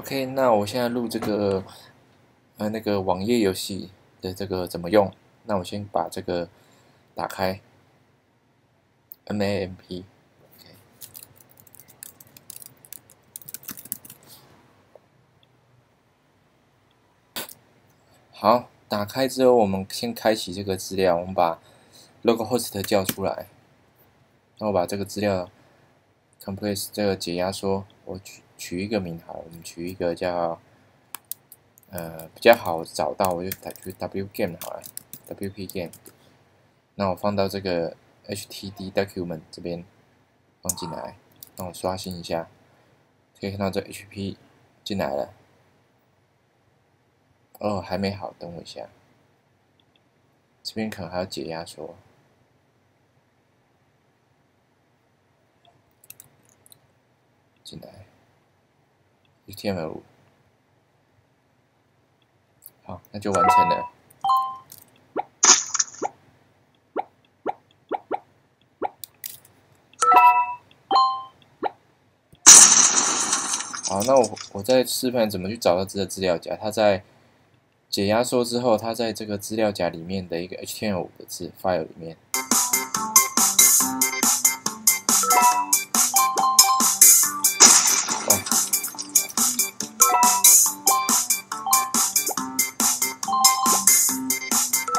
OK， 那我现在录这个那个网页游戏的这个怎么用？那我先把这个打开 ，MAMP。好，打开之后，我们先开启这个资料，我们把 localhost 叫出来，然后把这个资料 compress 这个解压缩，我取一个名好，我们取一个叫比较好找到，我就打去 wgame 好了 ，wp-game， 那我放到这个 H T D Document 这边放进来，让我刷新一下，可以看到这 H P 进来了。 哦，还没好，等我一下。这边可能还要解压缩。进来 ，HTML5。好，那就完成了。好，那我再示范怎么去找到这个资料夹，它在。 解压缩之后，它在这个资料夹里面的一个 HTML5 的字 file 里面。哦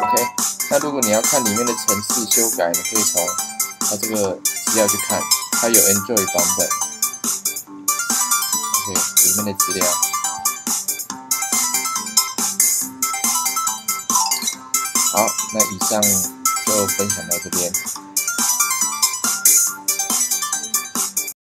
，OK， 那如果你要看里面的程式修改，你可以从它这个资料去看，它有 Android 版本。OK， 里面的资料。 好，那以上就分享到这边。